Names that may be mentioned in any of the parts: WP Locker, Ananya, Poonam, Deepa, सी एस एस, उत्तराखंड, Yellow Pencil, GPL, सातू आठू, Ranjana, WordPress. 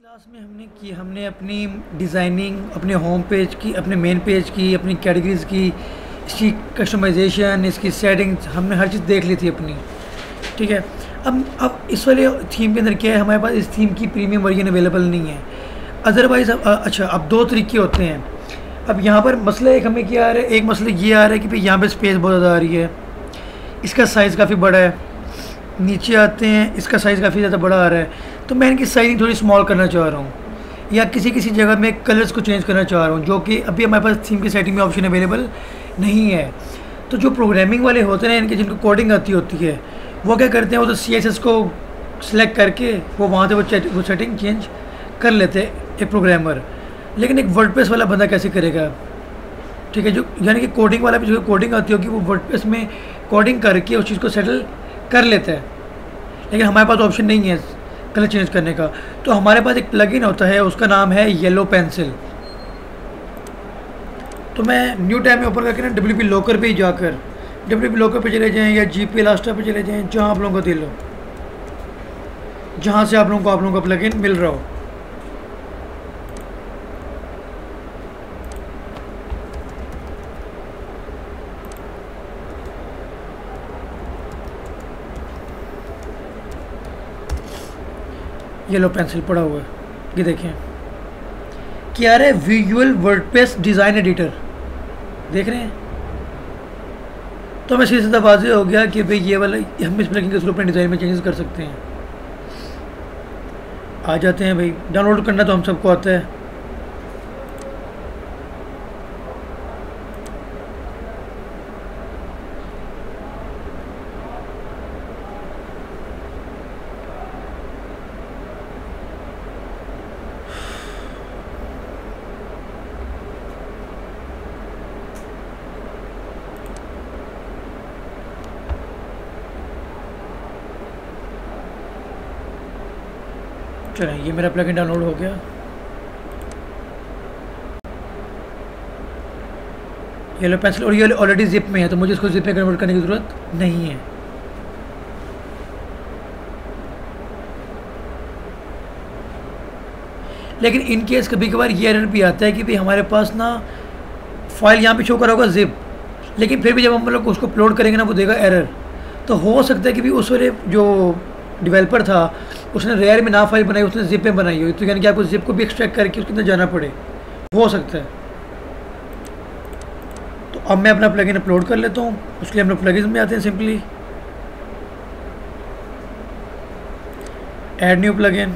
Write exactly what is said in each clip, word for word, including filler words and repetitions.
Class में हमने की हमने अपनी डिज़ाइनिंग, अपने होम पेज की, अपने मेन पेज की, अपनी कैटेगरीज़ की, इसकी कस्टमाइजेशन, इसकी सेटिंग्स, हमने हर चीज़ देख ली थी अपनी। ठीक है, अब अब इस वाले थीम के अंदर क्या है, हमारे पास इस थीम की प्रीमियम वर्जन अवेलेबल नहीं है। अदरवाइज़ अच्छा, अब दो तरीके होते हैं। अब यहाँ पर मसला एक हमें क्या आ रहा है, एक मसला ये आ रहा है कि भाई यहाँ पर स्पेस बहुत ज़्यादा आ रही है, इसका साइज़ काफ़ी बड़ा है। नीचे आते हैं, इसका साइज़ काफ़ी ज़्यादा बड़ा आ रहा है, तो मैं इनकी साइज़िंग थोड़ी स्मॉल करना चाह रहा हूँ, या किसी किसी जगह में कलर्स को चेंज करना चाह रहा हूँ, जो कि अभी हमारे पास थीम की सेटिंग में ऑप्शन अवेलेबल नहीं है। तो जो प्रोग्रामिंग वाले होते हैं, इनके जिनको कोडिंग आती होती है, वो क्या करते हैं, वो तो सी एस एस को सिलेक्ट करके वो वहाँ से वो, वो सेटिंग चेंज कर लेते हैं एक प्रोग्रामर। लेकिन एक वर्डप्रेस वाला बंदा कैसे करेगा? ठीक है, जो यानी कि कोडिंग वाला भी, जो कोडिंग आती होगी, वो वर्डप्रेस में कोडिंग करके उस चीज़ को सेटल कर लेते हैं। लेकिन हमारे पास ऑप्शन नहीं है कलर चेंज करने का, तो हमारे पास एक प्लगइन होता है, उसका नाम है येलो पेंसिल। तो मैं न्यू टैब में ओपन करके ना डब्ल्यू पी लॉकर पे ही जाकर डब्ल्यू पी लॉकर पे चले जाएँ, या जी पी एल पे चले जाएँ, जहाँ आप लोगों को दिल हो, जहाँ से आप लोगों को आप लोगों का प्लगइन मिल रहा हो। येलो पेंसिल पड़ा हुआ है, ये देखें क्या है, विजुअल वर्डप्रेस डिज़ाइन एडिटर, देख रहे हैं। तो हमें सीधे सीधा वाजे हो गया कि भाई ये वाला हम इस प्लगइन के थ्रू अपने डिज़ाइन में चेंजेस कर सकते हैं। आ जाते हैं भाई, डाउनलोड करना तो हम सबको आता है। चलो, ये मेरा प्लगइन डाउनलोड हो गया, येलो पेंसिल, और ये ऑलरेडी जिप में है, तो मुझे इसको जिप में कन्वर्ट करने की ज़रूरत नहीं है। लेकिन इन केस कभी कभार ये एरर भी आता है कि भाई हमारे पास ना फाइल यहाँ पे शो करा होगा जिप, लेकिन फिर भी जब हम लोग उसको अपलोड करेंगे ना, वो देगा एरर। तो हो सकता है कि भी उस वाले जो डेवलपर था, उसने रेयर में ना फाइल बनाई, उसने जिप में बनाई हो, तो यानी कि आपको जिप को भी एक्सट्रैक्ट करके उसके अंदर जाना पड़े, हो सकता है। तो अब मैं अपना प्लगइन अपलोड कर लेता हूँ, उसके लिए हम लोग प्लगइन में आते हैं, simply add new plugin.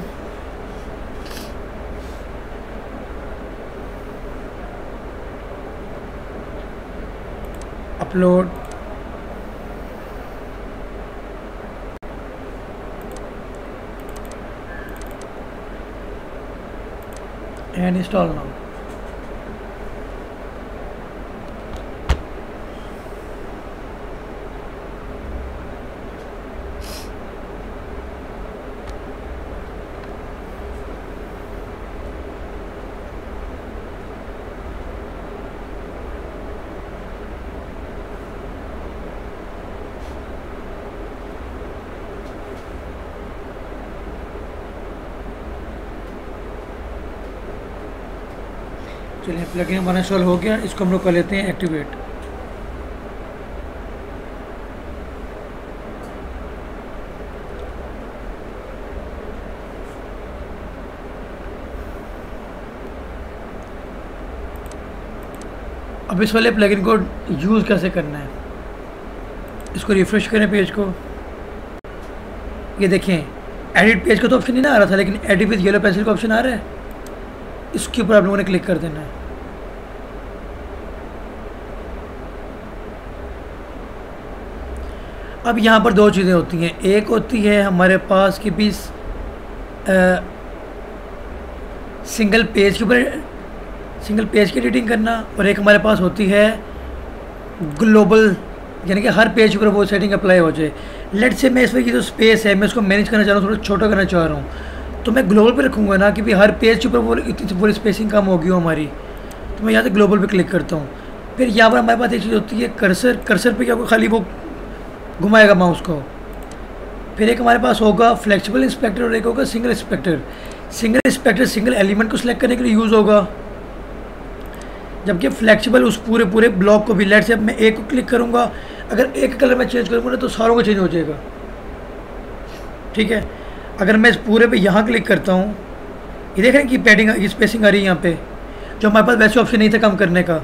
Upload and install now. चलिए, प्लगइन हमारा इंस्टॉल हो गया, इसको हम लोग कर लेते हैं एक्टिवेट। अब इस वाले प्लगइन को यूज़ कैसे करना है, इसको रिफ्रेश करें पेज को। ये देखें, एडिट पेज का तो ऑप्शन नहीं ना आ रहा था, लेकिन एडिट विद येलो पेंसिल का ऑप्शन आ रहा है, इसके ऊपर आप लोगों ने क्लिक कर देना है। अब यहाँ पर दो चीज़ें होती हैं, एक होती है हमारे पास कि भी सिंगल पेज के ऊपर सिंगल पेज की एडिटिंग करना, और एक हमारे पास होती है ग्लोबल, यानी कि हर पेज पर वो सेटिंग अप्लाई हो जाए। लेट्स से मैं इस वक्त की जो स्पेस है, मैं इसको मैनेज करना चाह रहा हूँ, थोड़ा छोटा करना चाह रहा हूँ, तो मैं ग्लोबल पे रखूँगा ना, कि भी हर पेज के ऊपर वो इतनी वो स्पेसिंग कम होगी हो हमारी। तो मैं यहाँ से ग्लोबल पे क्लिक करता हूँ। फिर यहाँ पर हमारे पास एक चीज़ होती है कर्सर, कर्सर पे क्या होगा, खाली वो घुमाएगा माउस को। फिर एक हमारे पास होगा फ्लेक्सिबल इंस्पेक्टर और एक होगा single inspector. Single inspector single element को सिलेक्ट करने के लिए यूज़ होगा, जबकि फ्लेक्सिबल उस पूरे पूरे ब्लॉक को भी। लेट से अब मैं एक को क्लिक करूँगा, अगर एक कलर मैं चेंज करूँगा ना तो सारों का चेंज हो जाएगा। ठीक है, अगर मैं इस पूरे पे यहाँ क्लिक करता हूँ, ये देख रहे हैं कि पैडिंग ये स्पेसिंग आ रही है यहाँ पे, जो हमारे पास वैसे ऑप्शन नहीं था काम करने का।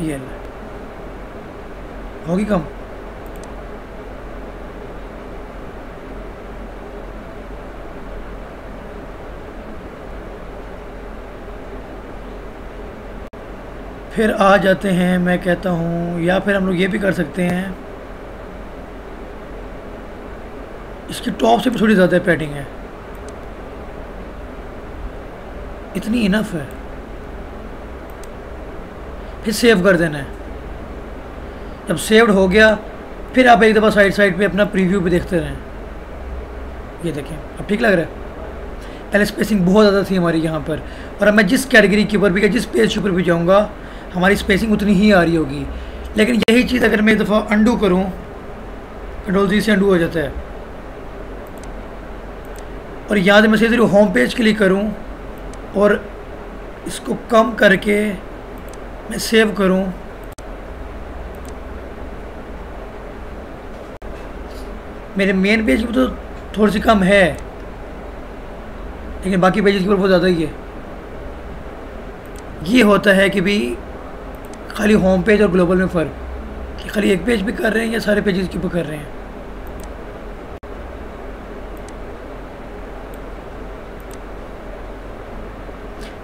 ये होगी कम, फिर आ जाते हैं, मैं कहता हूँ, या फिर हम लोग ये भी कर सकते हैं, इसकी टॉप से भी थोड़ी ज़्यादा पैडिंग है, इतनी इनफ है। फिर सेव कर देना है, जब सेव्ड हो गया फिर आप एक दफ़ा साइड साइड पे अपना प्रीव्यू भी देखते रहें। ये देखें अब ठीक लग रहा है, पहले स्पेसिंग बहुत ज़्यादा थी हमारी यहाँ पर, और अब मैं जिस कैटेगरी के ऊपर भी जिस पेज के ऊपर भी जाऊँगा हमारी स्पेसिंग उतनी ही आ रही होगी। लेकिन यही चीज़ अगर मैं एक दफ़ा अंडू करूँ, कंट्रोल जी से अंडू हो जाता है, और यहाँ से मैं सीधे होम पेज क्लिक करूँ और इसको कम करके मैं सेव करूँ, मेरे मेन पेज पर तो थोड़ी सी कम है लेकिन बाकी पेजेस के ऊपर बहुत ज़्यादा ही है। ये होता है कि भी खाली होम पेज और ग्लोबल में फ़र्क, कि खाली एक पेज पे कर रहे हैं या सारे पेजेस के ऊपर कर रहे हैं।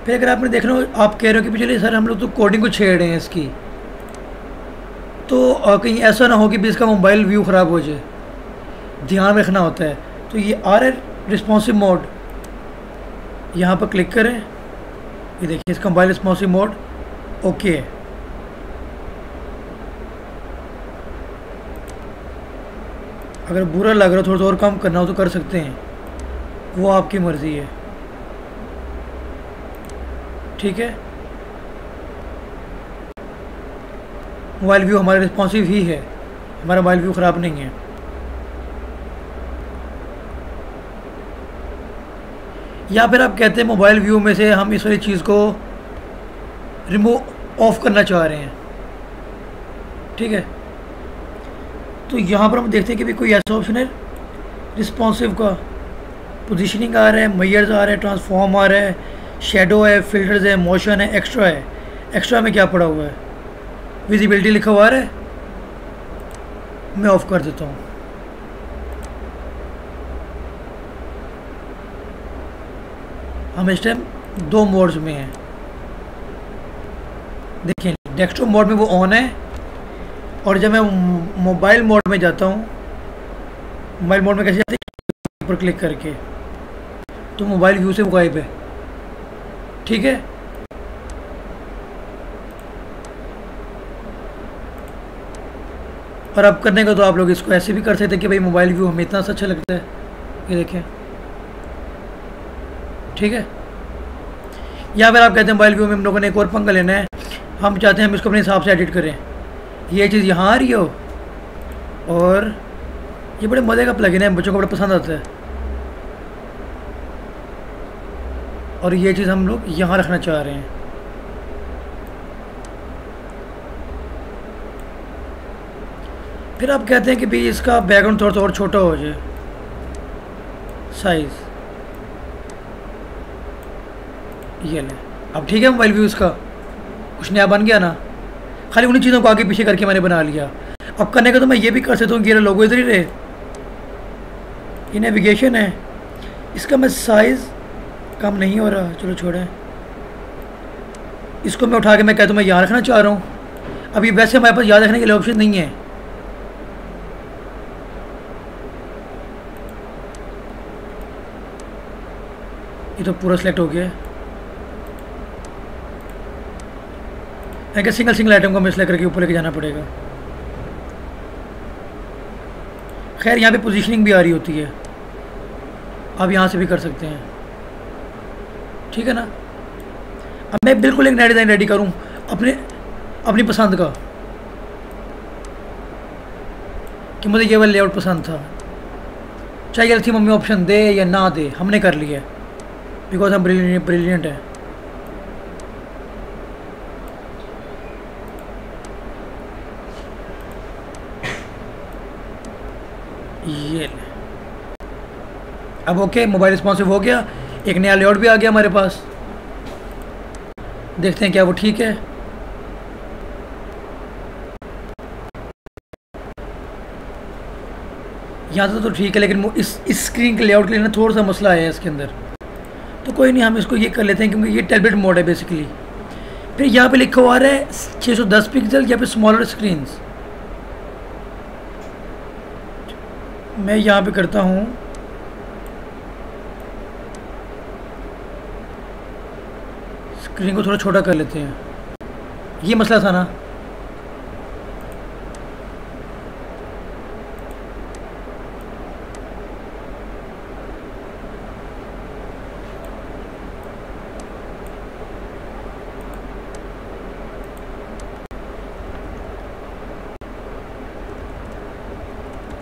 फिर अगर आपने देखना हो, आप कह रहे हो कि पिछले सर हम लोग तो कोडिंग को छेड़ रहे हैं इसकी, तो कहीं ऐसा ना हो कि भी इसका मोबाइल व्यू ख़राब हो जाए, ध्यान रखना होता है। तो ये आर एल रिस्पॉन्सिव मोड यहाँ पर क्लिक करें, ये देखिए इसका मोबाइल रिस्पॉन्सिव मोड ओके है। अगर बुरा लग रहा हो, थोड़ा सा और काम करना हो तो कर सकते हैं, वो आपकी मर्ज़ी है। ठीक है, मोबाइल व्यू हमारा रिस्पॉन्सिव ही है, हमारा मोबाइल व्यू ख़राब नहीं है। या फिर आप कहते हैं मोबाइल व्यू में से हम इस वाली चीज़ को रिमूव ऑफ करना चाह रहे हैं। ठीक है, तो यहाँ पर हम देखते हैं कि भी कोई ऐसा ऑप्शन है रिस्पॉन्सिव का, पोजीशनिंग आ रहा है, मेयर्स आ रहा है, ट्रांसफॉर्म आ रहा है, शेडो है, फिल्टर्स है, मोशन है, एक्स्ट्रा है। एक्स्ट्रा में क्या पड़ा हुआ है, विजिबिलिटी लिखा हुआ आ रहा है, मैं ऑफ़ कर देता हूँ। हम इस टाइम दो मोड्स में हैं, देखिए डेस्कटॉप मोड में वो ऑन है, और जब मैं मोबाइल मोड में जाता हूँ, मोबाइल मोड में कैसे जाते हैं, पर क्लिक करके, तो मोबाइल व्यू से वो गायब है। ठीक है, और अब करने का तो आप लोग इसको ऐसे भी कर सकते हैं कि भाई मोबाइल व्यू हमें इतना अच्छा लगता है, ये देखें। ठीक है, या फिर आप कहते हैं मोबाइल व्यू में हम लोगों ने एक और पंगा लेना है, हम चाहते हैं हम इसको अपने हिसाब से एडिट करें, ये चीज़ यहाँ आ रही हो, और ये बड़े मज़े का प्लगइन है, बच्चों को बड़ा पसंद आता है, और ये चीज़ हम लोग यहाँ रखना चाह रहे हैं। फिर आप कहते हैं कि भाई इसका बैकग्राउंड थोड़ा सा और छोटा हो जाए, साइज़ ये ले। अब ठीक है, मोबाइल व्यू इसका कुछ नया बन गया ना, खाली उन्हीं चीज़ों को आगे पीछे करके मैंने बना लिया। अब करने का तो मैं ये भी कर सकता हूँ कि ये लोगो इधर ही रहे, ये नेविगेशन है, इसका मैं साइज़ कम नहीं हो रहा, चलो छोड़ें इसको, मैं उठा के मैं कहता हूँ मैं यहाँ रखना चाह रहा हूँ। अब ये वैसे हमारे पास याद रखने के लिए ऑप्शन नहीं है, ये तो पूरा सिलेक्ट हो गया। एक सिंगल सिंगल आइटम को हमें सिलेक्ट करके ऊपर लेके जाना पड़ेगा। खैर, यहाँ पे पोजीशनिंग भी आ रही होती है, आप यहाँ से भी कर सकते हैं। ठीक है ना, अब मैं बिल्कुल एक नया डिज़ाइन रेडी करूँ अपने अपनी पसंद का, कि मुझे ये वाला लेआउट पसंद था, चाहे गलती मम्मी ऑप्शन दे या ना दे, हमने कर लिया बिकॉज हम ब्रिलियंट ब्रिलियंट हैं। ये अब ओके, मोबाइल रिस्पॉन्सिव हो गया, एक नया लेआउट भी आ गया हमारे पास। देखते हैं क्या वो ठीक है। यहाँ से तो ठीक है, लेकिन इस इस स्क्रीन के लेआउट के लिए ना थोड़ा सा मसला आया है इसके अंदर, तो कोई नहीं, हम इसको ये कर लेते हैं क्योंकि ये टैबलेट मोड है बेसिकली। फिर यहाँ पे लिखा हुआ है छह सौ दस पिक्सल या फिर स्मॉलर स्क्रीन्स। मैं यहाँ पे करता हूँ स्क्रीन को थोड़ा छोटा कर लेते हैं, ये मसला था ना।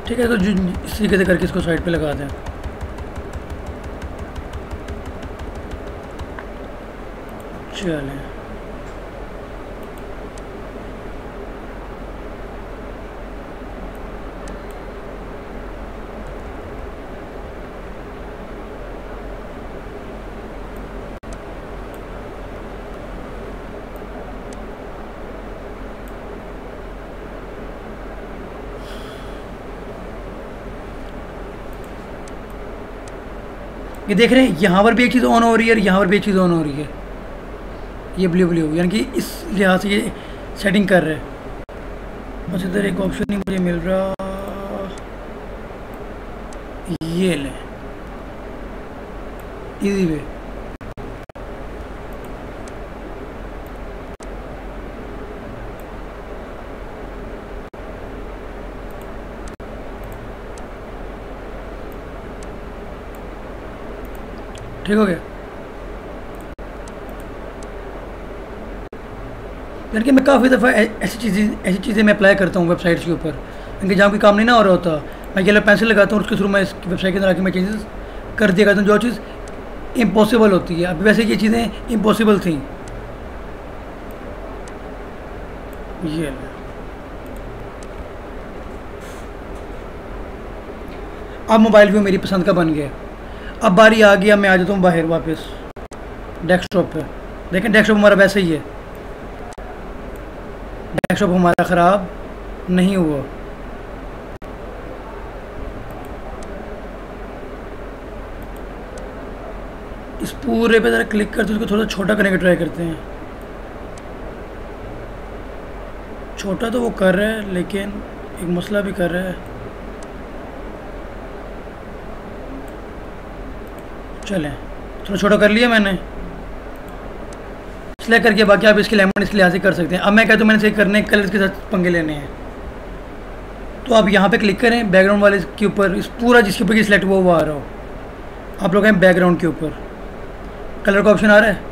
ठीक है, तो जो इस तरीके से करके इसको साइड पे लगा दें। चलें, ये देख रहे हैं यहाँ पर भी एक चीज़ ऑन हो रही है और यहाँ पर भी एक चीज़ ऑन हो रही है, ये ब्लू ब्लू, यानी कि इस लिहाज से ये सेटिंग कर रहे हैं। बस इधर एक ऑप्शन नहीं मुझे मिल रहा, ये लें इजी वे। ठीक हो गया, यानी कि मैं काफ़ी दफ़ा ऐसी चीज़ें ऐसी चीज़ें मैं अप्लाई करता हूँ वेबसाइट्स के ऊपर, क्योंकि जहाँ कोई काम नहीं ना हो रहा होता, मैं येलो पेंसिल लगाता हूँ उसके थ्रू मैं इस वेबसाइट के अंदर आके मैं चेंजेस कर दिया करता हूँ जो चीज़ इम्पॉसिबल होती है। अभी वैसे ये चीज़ें इम्पॉसिबल थी। ये अब मोबाइल व्यू मेरी पसंद का बन गया। अब बारी आ गया, मैं आ जाता हूँ बाहर वापस डेस्कटॉप पे। लेकिन डेस्कटॉप हमारा वैसे ही है, डेस्कटॉप हमारा ख़राब नहीं हुआ। इस पूरे पे ज़रा क्लिक करते उसको थोड़ा छोटा करने का ट्राई करते हैं। छोटा तो वो कर रहा है, लेकिन एक मसला भी कर रहा है। चलें, थोड़ा छोटा कर लिया मैंने, इसलिए करके बाकी आप इसके लेमन इसके लिहाज से कर सकते हैं। अब मैं कहता हूँ मैंने इसे करने कलर्स के साथ पंगे लेने हैं, तो आप यहाँ पे क्लिक करें बैकग्राउंड वाले के ऊपर, इस पूरा जिसके ऊपर सिलेक्ट हुआ वो आ रहा हो। आप लोग हैं बैकग्राउंड के ऊपर कलर का ऑप्शन आ रहा है,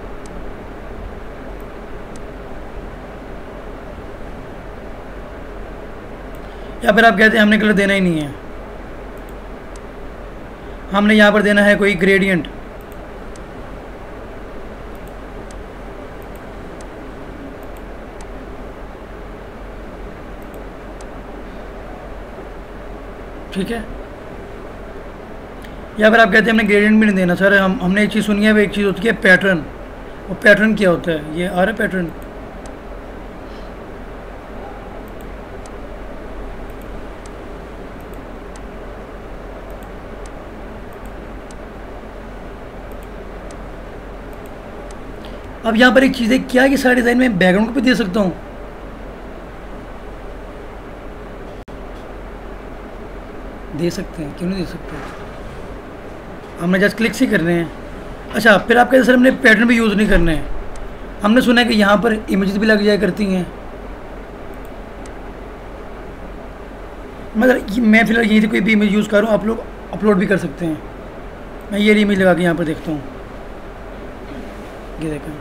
या फिर आप कहते हैं हमने कलर देना ही नहीं है, हमने यहाँ पर देना है कोई ग्रेडियंट। ठीक है, या फिर आप कहते हैं हमने ग्रेडियंट भी नहीं देना। सर हम हमने एक चीज़ सुनी है, वो एक चीज़ होती है पैटर्न, वो पैटर्न क्या होता है? ये आ रहा है पैटर्न, अब यहाँ पर एक चीज़ है, क्या ये सारे डिज़ाइन में बैकग्राउंड को भी दे सकता हूँ? दे सकते हैं, क्यों नहीं दे सकते, हमने जस्ट क्लिक से करने हैं। अच्छा, फिर आप कहते सर हमने पैटर्न भी यूज़ नहीं करने हैं, हमने सुना है कि यहाँ पर इमेजेस भी लग जाया करती हैं। मतलब मैं फिलहाल यहीं से कोई भी इमेज यूज़ करूँ, आप लोग अपलोड भी कर सकते हैं। मैं ये इमेज लगा के यहाँ पर देखता हूँ, ये देखा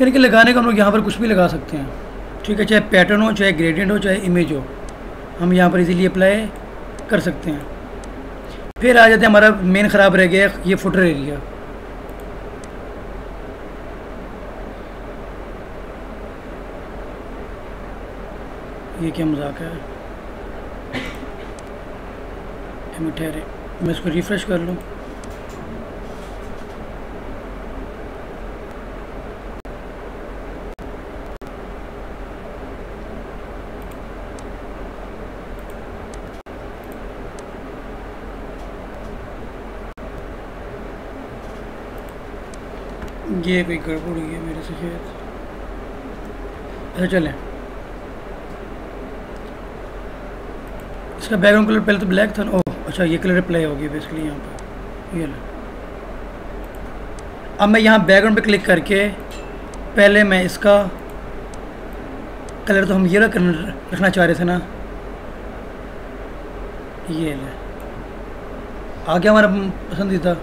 यानी कि लगाने का हम लोग यहाँ पर कुछ भी लगा सकते हैं, ठीक है, चाहे पैटर्न हो, चाहे ग्रेडियंट हो, चाहे इमेज हो, हम यहाँ पर इजीली अप्लाई कर सकते हैं। फिर आ जाते हैं, हमारा मेन ख़राब रह गया ये फुटर एरिया। ये क्या मजाक है, ठहरे मैं इसको रिफ्रेश कर लूँ। ये कोई गड़बड़ हुई है मेरे से शायद। अच्छा चलें, इसका बैकग्राउंड कलर पहले तो ब्लैक था ना। ओह अच्छा, ये कलर अप्लाई हो गया बेसिकली यहाँ पर। ये अब मैं यहाँ बैकग्राउंड पे क्लिक करके पहले मैं इसका कलर तो हम ये रखना चाह रहे थे ना, ये ले आ गया हमारा पसंदीदा।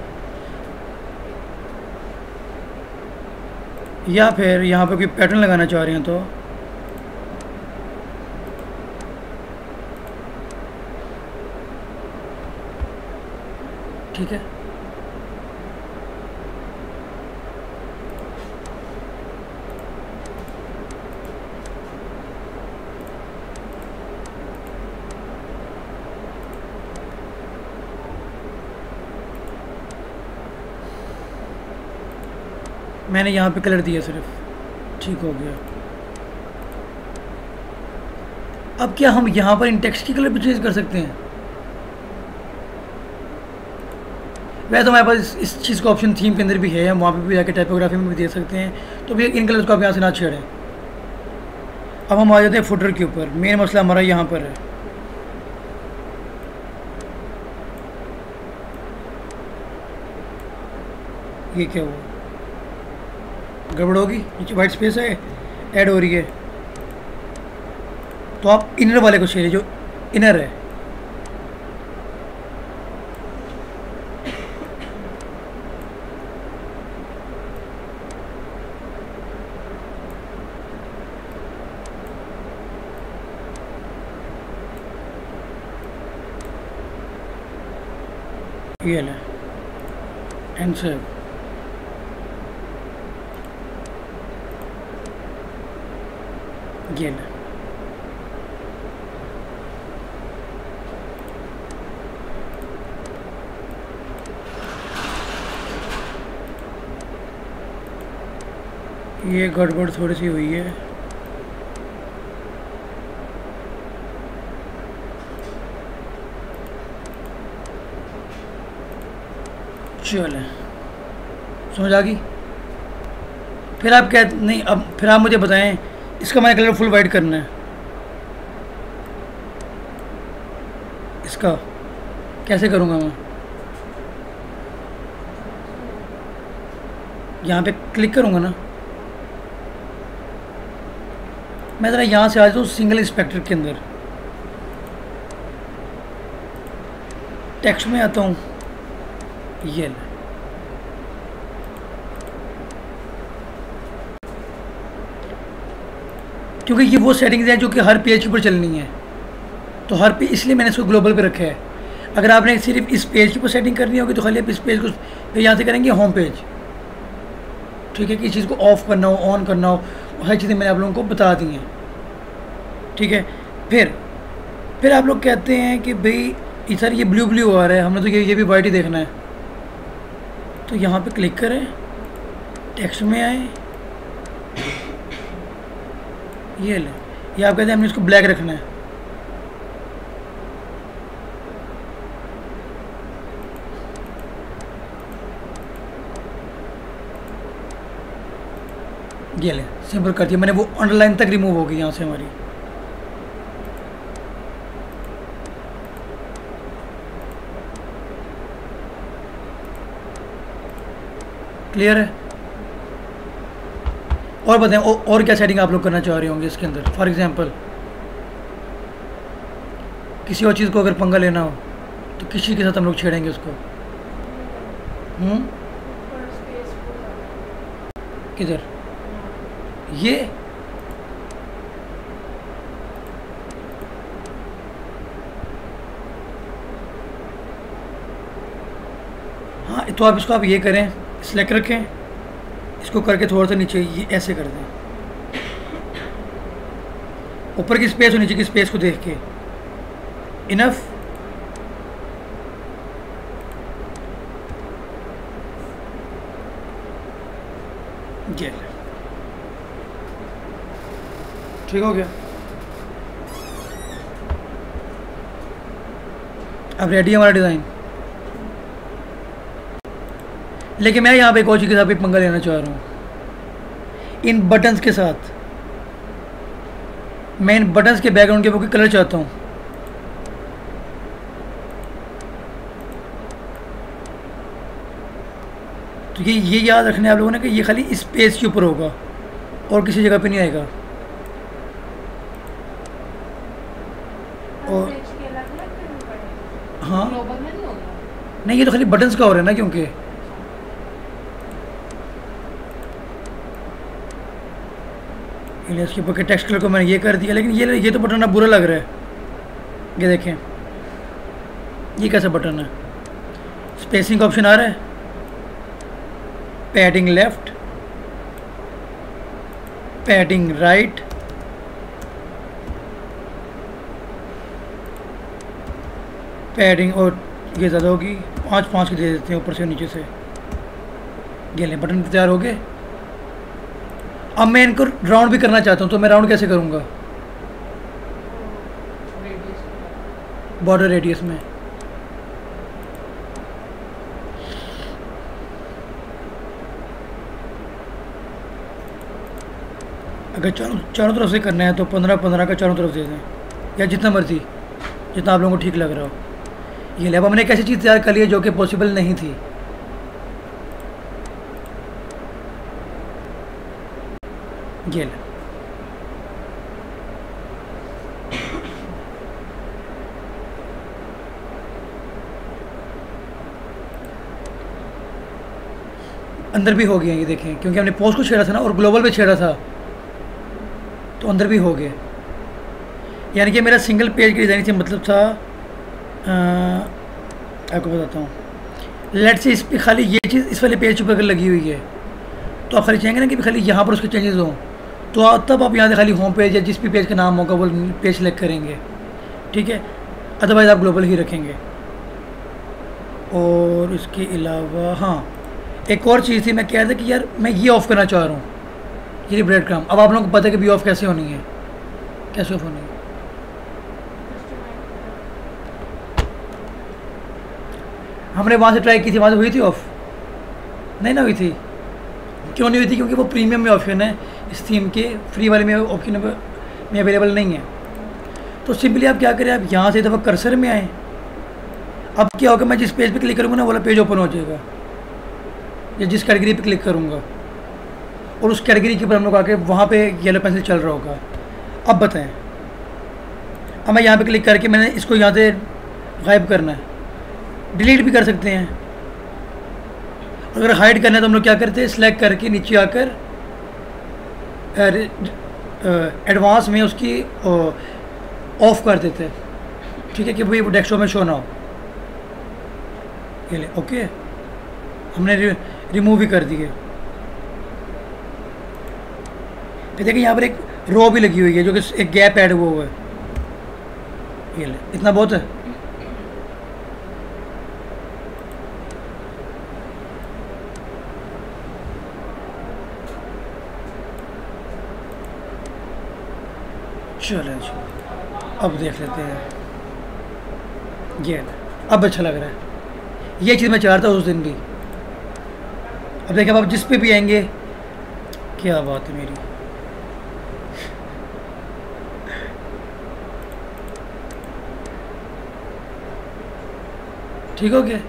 या फिर यहाँ पे कोई पैटर्न लगाना चाह रहे हैं तो ठीक है, मैंने यहाँ पे कलर दिया सिर्फ, ठीक हो गया। अब क्या हम यहाँ पर इन टेक्स्ट की कलर भी चेंज कर सकते हैं? वैसे हमारे पास इस चीज़ का ऑप्शन थीम के अंदर भी है, हम वहाँ पे भी जाके टाइपोग्राफी में भी दे सकते हैं। तो भैया इन कलर्स को आप यहाँ से ना छेड़ें। अब हम आ जाते हैं फुटर के ऊपर। मेन मसला हमारा यहाँ पर है, ये क्या हुआ, गड़बड़ होगी, नीचे वाइट स्पेस है ऐड हो रही है। तो आप इनर वाले को छेड़िए, जो इनर है। ये ले एंड सेव। ये गड़बड़ थोड़ी सी हुई है, चलो समझ आ गई। फिर आप क्या नहीं, अब फिर आप मुझे बताएं इसका मैंने कलर फुल वाइट करना है, इसका कैसे करूँगा मैं? यहाँ पे क्लिक करूँगा ना मैं, ज़रा यहाँ से आ जाऊँ सिंगल इंस्पेक्टर के अंदर, टेक्स्ट में आता हूँ। ये क्योंकि ये वो सेटिंग्स हैं जो कि हर पेज के ऊपर चलनी है, तो हर पेज, इसलिए मैंने इसको ग्लोबल पे रखा है। अगर आपने सिर्फ इस पेज के ऊपर सेटिंग करनी होगी तो खाली आप इस पेज को फिर यहाँ से करेंगे होम पेज, ठीक है, कि चीज़ को ऑफ करना हो, ऑन करना हो, हर चीज़ें मैंने आप लोगों को बता दी हैं, ठीक है। फिर फिर आप लोग कहते हैं कि भाई सर ये ब्लू ब्लू आ रहा है, हमने तो ये ये भी वाइट ही देखना है। तो यहाँ पर क्लिक करें, टेक्स्ट में आए, ये ले, ये आप कहते हैं हमने इसको ब्लैक रखना है। ये ले सिंपल कर दिया मैंने, वो अंडरलाइन तक रिमूव हो गई यहाँ से हमारी। क्लियर है? और बताएं औ, और क्या सेटिंग आप लोग करना चाह रहे होंगे इसके अंदर? फॉर एग्जांपल किसी और चीज़ को अगर पंगा लेना हो तो किसी के साथ हम लोग छेड़ेंगे उसको। हम्म, किधर ये हाँ, तो आप इसको आप ये करें, सिलेक्ट रखें, इसको करके थोड़ा सा नीचे ये ऐसे कर दें, ऊपर की स्पेस और नीचे की स्पेस को देख के इनफ। ठीक हो गया। अब रेडी है हमारा डिज़ाइन। लेकिन मैं यहाँ पे एक और चीज़ के साथ एक पंगा लेना चाह रहा हूँ, इन बटन्स के साथ। मैं इन बटन्स के बैकग्राउंड के ऊपर कलर चाहता हूँ। तो ये ये याद रखना है आप लोगों ने कि ये खाली स्पेस के ऊपर होगा और किसी जगह पे नहीं आएगा। और हाँ नहीं, ये तो खाली बटन्स का हो रहा है ना, क्योंकि इसके ऊपर के टेक्स्ट कलर को मैंने ये कर दिया। लेकिन ये ये तो बटन अब बुरा लग रहा है। ये देखें ये कैसा बटन है। स्पेसिंग ऑप्शन आ रहा है, padding left, padding right, padding और ये ज़्यादा होगी, पाँच पाँच के दे देते हैं ऊपर से नीचे से। ये ले बटन तैयार हो गए। अब मैं इनको राउंड भी करना चाहता हूँ, तो मैं राउंड कैसे करूँगा? बॉर्डर रेडियस में अगर चारों चारों तरफ से करना है तो पंद्रह पंद्रह का चारों तरफ दे दें, या जितना मर्जी, जितना आप लोगों को ठीक लग रहा हो। ये ले, अब हमने एक ऐसी चीज़ तैयार कर ली है जो कि पॉसिबल नहीं थी। ये ले, अंदर भी हो गया। ये देखें, क्योंकि हमने पोस्ट को छेड़ा था ना और ग्लोबल पे छेड़ा था, तो अंदर भी हो गए। यानी कि मेरा सिंगल पेज की डिज़ाइन से मतलब था, आ, आपको बताता हूँ। लेट्स से इस पर खाली ये चीज़ इस वाले पेज पर लगी हुई है, तो आप खाली चाहेंगे ना कि खाली यहाँ पर उसके चेंजेस हों, तो तब आप यहाँ से खाली होम पेज या जिस भी पेज का नाम होगा वो पेज सेलेक्ट करेंगे, ठीक है। अदरवाइज़ आप ग्लोबल ही रखेंगे। और इसके अलावा हाँ, एक और चीज़ थी, मैं कह रहा था कि यार मैं ये ऑफ़ करना चाह रहा हूँ, ये ब्रेड क्रम। अब आप लोगों को पता है कि बी ऑफ कैसे होनी है, कैसे ऑफ होनी है। हमने वहाँ से ट्राई की थी, वहाँ से हुई थी ऑफ? नहीं ना हुई थी। क्यों नहीं हुई थी? क्योंकि वो प्रीमियम में ऑप्शन है, इस थीम के फ्री वाले में ऑप्शन में अवेलेबल नहीं है। तो सिंपली आप क्या करें, आप यहाँ से दफ़ा कर्सर में आएँ। अब क्या होगा, मैं जिस पेज पे क्लिक करूँगा ना वाला पेज ओपन हो जाएगा, या जिस कैटेगरी पे क्लिक करूँगा और उस कैटेगरी के ऊपर हम लोग आके वहाँ पे येलो पेंसिल चल रहा होगा। अब बताएँ, अब मैं यहाँ पर क्लिक करके मैंने इसको यहाँ से गायब करना है, डिलीट भी कर सकते हैं। अगर हाइड करना है तो हम लोग क्या करते हैं, सिलेक्ट करके नीचे आकर एडवांस में उसकी ऑफ कर देते हैं, ठीक है, कि भाई वो डेस्कटॉप में शो ना हो। ये ले, ओके, हमने रि, रिमूव भी कर दिए। देखिए यहाँ पर एक रो भी लगी हुई है जो कि एक गैप ऐड हुआ हुआ है। ये ले, इतना बहुत है। चलो अब देख लेते हैं। ये अब अच्छा लग रहा है, ये चीज़ मैं चाहता हूँ उस दिन भी। अब देखिए, अब आप जिस पे भी आएंगे, क्या बात है मेरी। ठीक हो गया।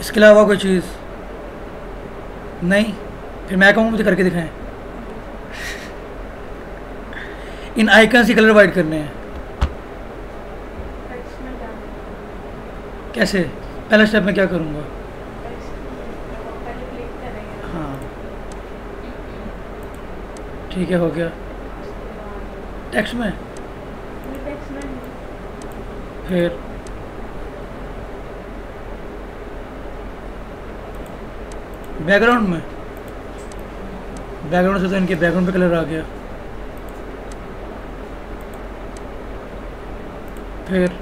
इसके अलावा कोई चीज़ नहीं, फिर मैं कहूँगा मुझे करके दिखाएं। इन आइकन्स से कलर वाइड करने हैं। कैसे? पहला स्टेप में क्या करूँगा? हाँ ठीक है, हो गया। टेक्स्ट में फिर बैकग्राउंड में, बैकग्राउंड से तो इनके बैकग्राउंड पे कलर आ गया। फिर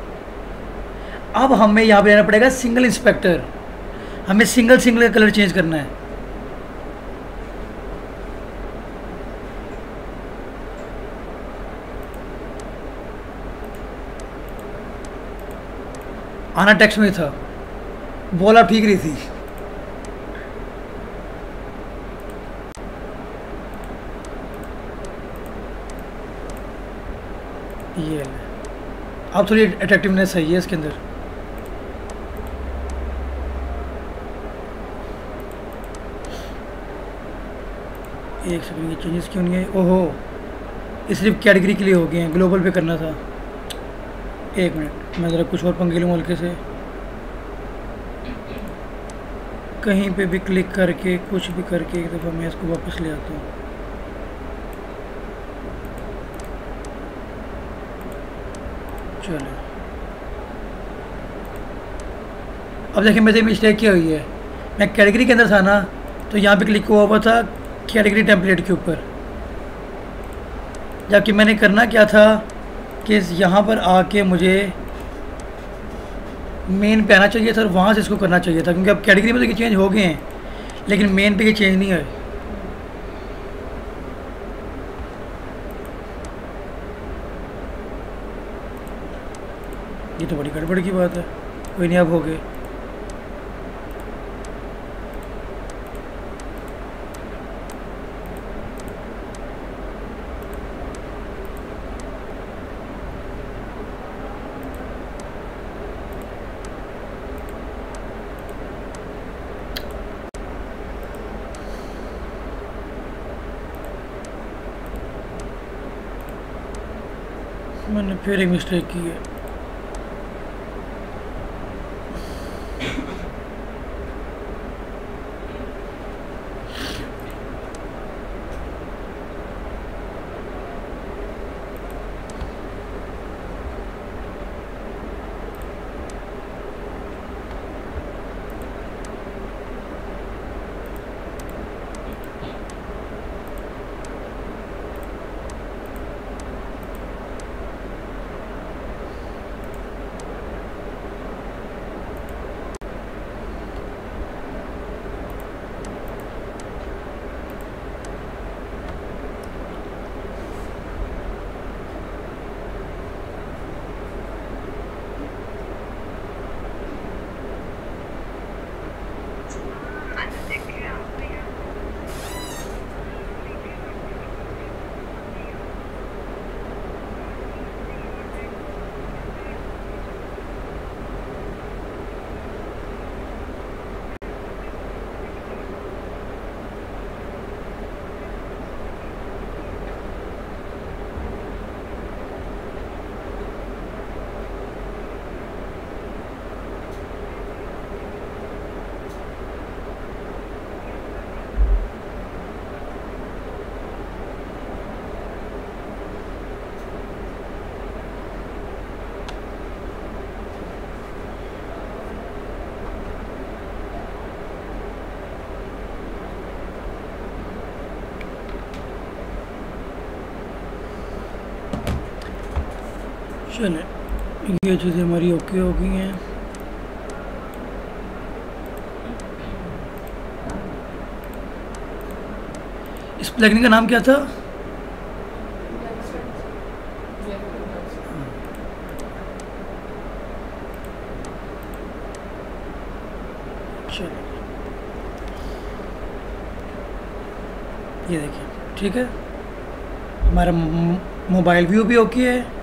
अब हमें यहाँ पे जाना पड़ेगा सिंगल इंस्पेक्टर, हमें सिंगल सिंगल कलर चेंज करना है। आना टेक्स्ट में था, बोला ठीक रही थी। ये अब थोड़ी अट्रैक्टिवनेस है ये इसके अंदर। एक सेकंड, ये चेंजेस क्यों नहीं है? ओहो, ये सिर्फ कैटेगरी के लिए हो गए हैं, ग्लोबल पे करना था। एक मिनट, मैं ज़रा कुछ और पंगे लूँ हल्के से। कहीं पे भी क्लिक करके कुछ भी करके एक दफ़ा मैं इसको वापस ले आता हूँ। चलो, अब देखिए मेरे मिस्टेक क्या हुई है। मैं कैटेगरी के अंदर था ना, तो यहाँ पे क्लिक हुआ हुआ था कैटेगरी टेम्पलेट के ऊपर, जबकि मैंने करना क्या था कि यहाँ पर आके मुझे मेन पे आना चाहिए था और वहाँ से इसको करना चाहिए था, क्योंकि अब कैटेगरी में तो ये चेंज हो गए हैं लेकिन मेन पे ये चेंज नहीं है। ये तो बड़ी गड़बड़ की बात है। कोई नहीं, अब हो गए। मैंने फिर एक मिस्टेक की है। चलो, ये चीज़ें हमारी ओके हो गई हैं। इस प्लगइन का नाम क्या था? चलो, ये देखिए, ठीक है। हमारा मोबाइल व्यू भी ओके है,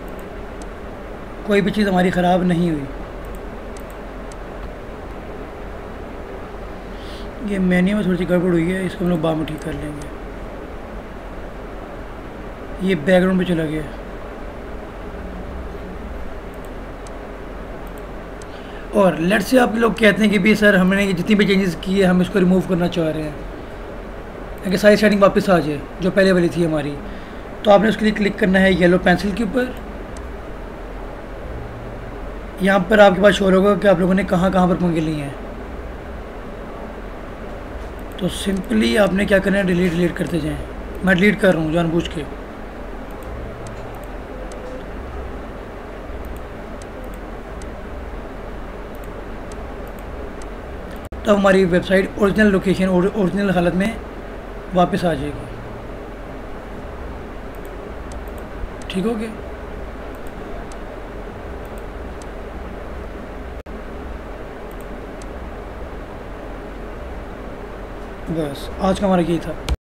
कोई भी चीज़ हमारी ख़राब नहीं हुई। ये मेन्यू में थोड़ी सी गड़बड़ हुई है, इसको हम लोग बाद में ठीक कर लेंगे। ये बैकग्राउंड पे चला गया। और लेट्स से आप लोग कहते हैं कि भी सर हमने जितनी भी चेंजेस की है हम इसको रिमूव करना चाह रहे हैं ताकि सारी सेटिंग वापस आ जाए जो पहले वाली थी हमारी। तो आपने उसके लिए क्लिक करना है येलो पेंसिल के ऊपर। यहाँ पर आपके पास शोर होगा कि आप लोगों ने कहाँ कहाँ पर पंगे लिए हैं। तो सिंपली आपने क्या करना है, डिलीट डिलीट करते जाएं। मैं डिलीट कर रहा हूँ जानबूझ के। तो हमारी वेबसाइट ओरिजिनल लोकेशन और ओरिजिनल हालत में वापस आ जाएगी। ठीक हो गया। बस आज का हमारा यही था।